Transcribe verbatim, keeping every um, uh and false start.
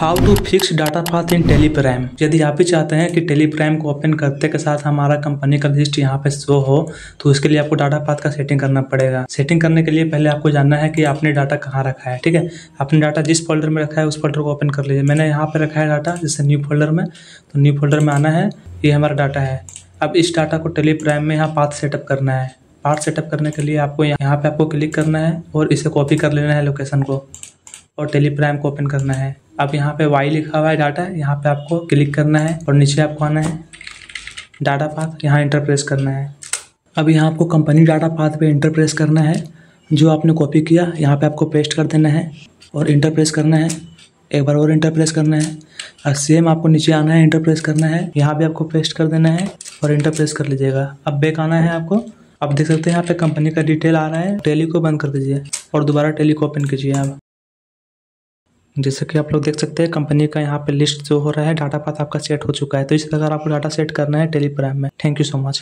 How to fix data path in Tally Prime. यदि आप भी चाहते हैं कि टैली प्राइम को ओपन करते के साथ हमारा कंपनी का लिस्ट यहाँ पे शो हो, तो उसके लिए आपको डाटा पाथ का सेटिंग करना पड़ेगा। सेटिंग करने के लिए पहले आपको जानना है कि आपने डाटा कहाँ रखा है। ठीक है, आपने डाटा जिस फोल्डर में रखा है उस फोल्डर को ओपन कर लीजिए। मैंने यहाँ पर रखा है डाटा, जैसे न्यू फोल्डर में, तो न्यू फोल्डर में आना है। ये हमारा डाटा है। अब इस डाटा को टैली प्राइम में यहाँ पाथ सेटअप करना है। पाथ सेटअप करने के लिए आपको यहाँ पे आपको क्लिक करना है और इसे कॉपी कर लेना है लोकेशन को, और टैली प्राइम को ओपन करना है। अब यहाँ पे वाई लिखा हुआ है डाटा, यहाँ पे आपको क्लिक करना है और नीचे आपको आना है डाटा पाथ, यहाँ एंटर प्रेस करना है। अब यहाँ आपको कंपनी डाटा पाथ पे एंटर प्रेस करना है, जो आपने कॉपी किया यहाँ पे आपको पेस्ट कर देना है और एंटर प्रेस करना है। एक बार और एंटर प्रेस करना है और सेम आपको नीचे आना है, एंटर प्रेस करना है, यहाँ भी आपको पेस्ट कर देना है और एंटर प्रेस कर लीजिएगा। अब बैक आना है आपको। आप देख सकते हैं यहाँ पे कंपनी का डिटेल आ रहा है। टैली को बंद कर दीजिए और दोबारा टैली को ओपन कीजिए। आप जैसे कि आप लोग देख सकते हैं कंपनी का यहाँ पे लिस्ट जो हो रहा है, डाटा पाथ आपका सेट हो चुका है। तो इस प्रकार आपको डाटा सेट करना है टैली प्राइम में। Thank you so much.